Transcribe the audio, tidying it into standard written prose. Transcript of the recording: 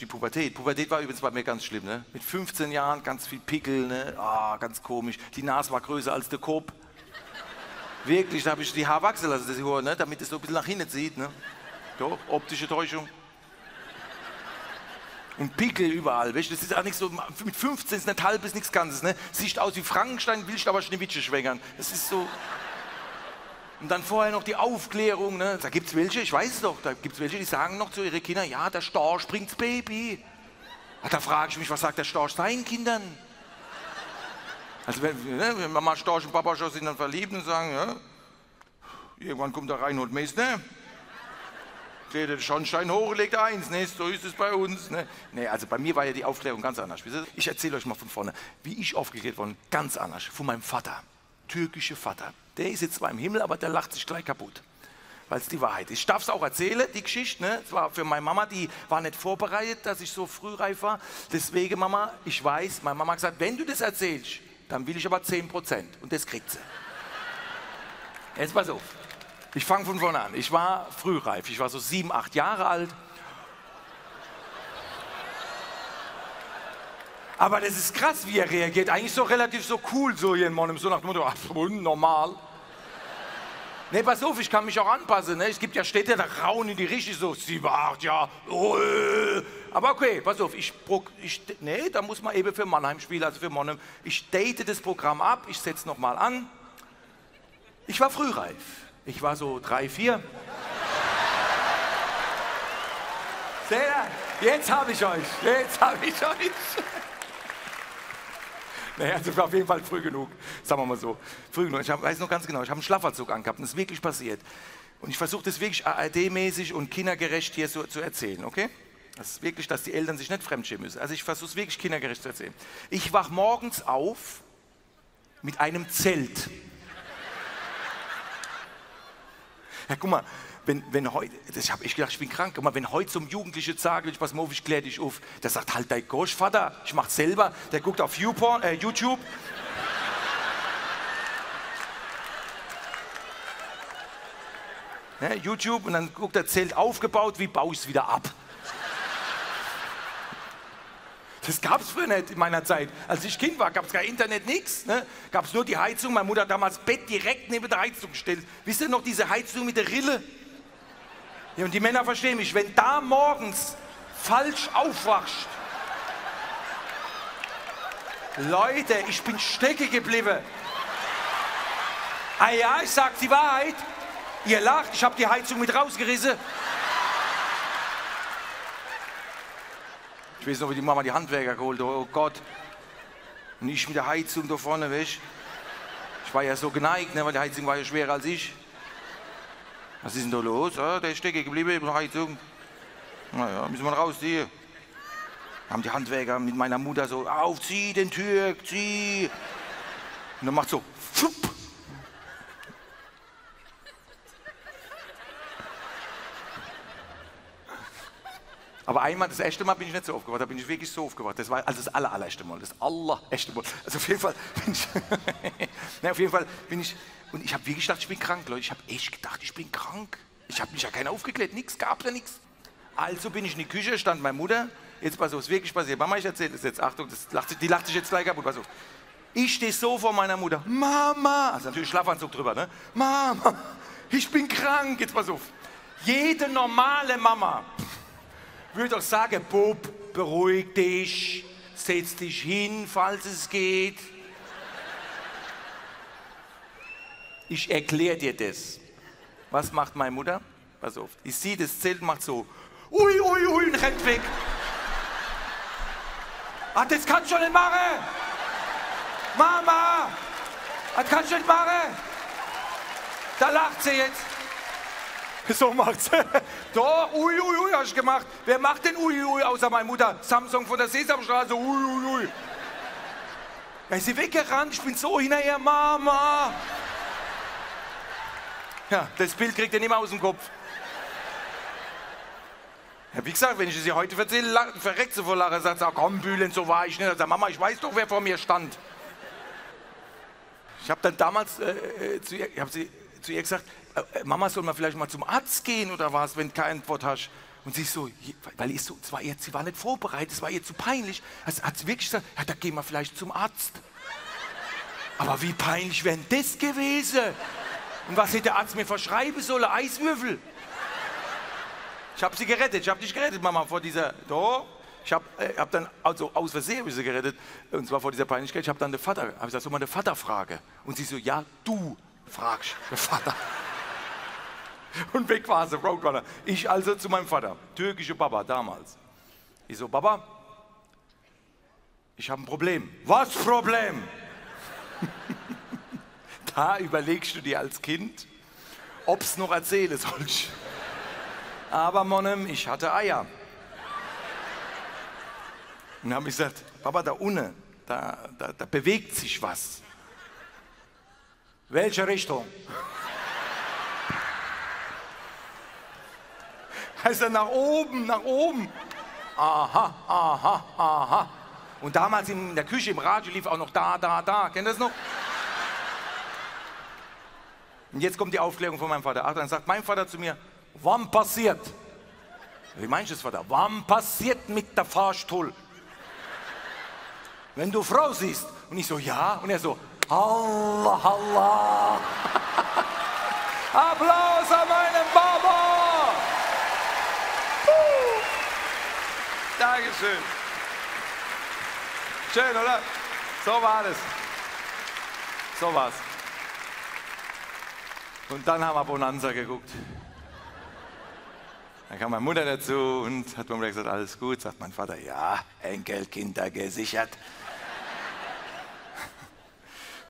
Die Pubertät. Pubertät war übrigens bei mir ganz schlimm. Ne? Mit 15 Jahren ganz viel Pickel, ne? Oh, ganz komisch. Die Nase war größer als der Kopf. Wirklich, da habe ich die Haare wachsen lassen, das Haar, ne? Damit es so ein bisschen nach hinten zieht. Ne? So, optische Täuschung. Und Pickel überall, weißt du? Das ist auch nichts so, mit 15 ist nicht halb, ist nichts Ganzes, ne? Sieht aus wie Frankenstein, willst aber Schneewittchen schwängern. Das ist so. Und dann vorher noch die Aufklärung, ne? Da gibt's welche, ich weiß es doch, da gibt's welche, die sagen noch zu ihren Kindern, ja, der Storch bringt's Baby. Ach, da frage ich mich, was sagt der Storch seinen Kindern? Also wenn, ne, wenn Mama Storch und Papa Storch sind dann verliebt und sagen, ja, irgendwann kommt der Reinhold Messner, der den Schornstein hochlegt, eins, ne? So ist es bei uns. Ne? Nee, also bei mir war ja die Aufklärung ganz anders. Ich erzähle euch mal von vorne, wie ich aufgeklärt worden, ganz anders, von meinem Vater, türkische Vater. Der ist jetzt zwar im Himmel, aber der lacht sich gleich kaputt, weil es die Wahrheit ist. Ich darf es auch erzählen, die Geschichte. Ne? Das war für meine Mama, die war nicht vorbereitet, dass ich so frühreif war. Deswegen, Mama, ich weiß, meine Mama hat gesagt, wenn du das erzählst, dann will ich aber 10%. Und das kriegt sie. Jetzt pass auf. Ich fange von vorne an. Ich war frühreif. Ich war so 7, 8 Jahre alt. Aber das ist krass, wie er reagiert. Eigentlich so relativ so cool, so hier in meinem Sohn nach dem Motto, normal. Ne, pass auf, ich kann mich auch anpassen. Ne? Es gibt ja Städte, da raunen die richtig so, 7, 8 Jahre. Aber okay, pass auf, ne, da muss man eben für Mannheim spielen, also für Mannheim. Ich date das Programm ab, ich setze nochmal an. Ich war frühreif. Ich war so 3, 4. Seht ihr? Jetzt habe ich euch, jetzt habe ich euch. Naja, das war auf jeden Fall früh genug, sagen wir mal so. Früh genug, weiß noch ganz genau, ich habe einen Schlafanzug angehabt und das ist wirklich passiert. Und ich versuche das wirklich ARD-mäßig und kindergerecht hier so zu erzählen, okay? Das ist wirklich, dass die Eltern sich nicht fremdschämen müssen. Also ich versuche es wirklich kindergerecht zu erzählen. Ich wache morgens auf mit einem Zelt. Ja, guck mal, wenn heute, ich habe echt gedacht, ich bin krank, guck mal, wenn heute zum Jugendlichen sage, ich pass mal auf, ich klär dich auf, der sagt, halt dein Gosch, Vater, ich mach's selber, der guckt auf YouTube. Ja, YouTube und dann guckt der Zelt aufgebaut, wie baue ich's wieder ab? Das gab's früher nicht in meiner Zeit. Als ich Kind war, gab's kein Internet, nichts. Ne? Gab's nur die Heizung. Meine Mutter hat damals das Bett direkt neben der Heizung gestellt. Wisst ihr noch, diese Heizung mit der Rille? Ja, und die Männer verstehen mich. Wenn da morgens falsch aufwachst, Leute, ich bin stecken geblieben. Ah ja, ich sag die Wahrheit. Ihr lacht, ich hab die Heizung mit rausgerissen. Ich weiß noch, wie die Mama die Handwerker geholt hat, oh Gott. Und ich mit der Heizung da vorne, weißt du? Ich war ja so geneigt, ne? Weil die Heizung war ja schwerer als ich. Was ist denn da los? Ah, der ist stecken geblieben in der Heizung. Naja, müssen wir rausziehen. Haben die Handwerker mit meiner Mutter so, aufzieh den Türk, zieh. Und dann macht so, fupp. Aber einmal, das erste Mal bin ich nicht so aufgewacht, da bin ich wirklich so aufgewacht. Das war also das allererste Mal, das allererste Mal. Also auf jeden Fall bin ich, ne, auf jeden Fall bin ich, und ich habe wirklich gedacht, ich bin krank, Leute. Ich habe echt gedacht, ich bin krank. Ich habe mich ja keiner aufgeklärt, nichts, gab ja nichts. Also bin ich in die Küche, stand meine Mutter, jetzt pass auf, was wirklich passiert. Mama, ich erzähle das jetzt, Achtung, die lacht sich jetzt gleich kaputt, pass auf. Ich stehe so vor meiner Mutter, Mama, also natürlich Schlafanzug drüber, ne? Mama, ich bin krank, jetzt pass auf. Jede normale Mama würde doch sagen, Bub, beruhig dich, setz dich hin, falls es geht. Ich erkläre dir das. Was macht meine Mutter? Pass auf, ich sehe das Zelt und macht so, ui, ui, ui, und rennt weg. Ach, das kannst du nicht machen! Mama! Das kannst du nicht machen! Da lacht sie jetzt. So macht's. Doch, ui, ui, ui, hast du gemacht. Wer macht denn ui, ui, außer meine Mutter? Samsung von der Sesamstraße, ui, ui, ui. Ja, ist sie weggerannt, ich bin so hinterher, Mama. Ja, das Bild kriegt ihr nicht mehr aus dem Kopf. Ja, wie gesagt, wenn ich es ihr heute erzähle, verreckt sie vor Lachen. Sagt sie, komm, Bülent, so war ich nicht. Sagt, Mama, ich weiß doch, wer vor mir stand. Ich habe dann damals zu ihr gesagt, Mama, soll man vielleicht mal zum Arzt gehen oder was, wenn du kein Wort hast? Und sie ist so, weil es so, sie war nicht vorbereitet, es war ihr zu peinlich. Also hat sie wirklich gesagt, ja, da gehen wir vielleicht zum Arzt. Aber wie peinlich wäre denn das gewesen? Und was hätte der Arzt mir verschreiben sollen? Eiswürfel. Ich habe sie gerettet, ich habe dich gerettet, Mama, vor dieser... Doch. Ich habe hab dann, also aus Versehen habe ich sie gerettet, und zwar vor dieser Peinlichkeit. Ich habe dann den Vater, habe ich gesagt, soll man den Vater fragen? Und sie so, ja, du fragst den Vater. Und weg war sie, Roadrunner. Ich also zu meinem Vater, türkische Baba damals. Ich so, Baba, ich habe ein Problem. Was Problem? Da überlegst du dir als Kind, ob es noch erzählen sollst. Aber Monem, ich hatte Eier. Und dann habe ich gesagt, Papa, da unten, da bewegt sich was. Welche Richtung? Heißt er nach oben, nach oben. Aha, aha, aha. Und damals in der Küche, im Radio lief auch noch da. Kennt ihr das noch? Und jetzt kommt die Aufklärung von meinem Vater. Ach, dann sagt mein Vater zu mir, wann passiert? Wie meinst du das, Vater? Wann passiert mit der Fahrstuhl? Wenn du Frau siehst. Und ich so, ja. Und er so, Allah, Allah. Applaus an meinen Baba. Dankeschön. Schön, oder? So war das. So war's. Und dann haben wir Bonanza geguckt. Dann kam meine Mutter dazu und hat mir gesagt, alles gut. Sagt mein Vater, ja, Enkelkinder gesichert.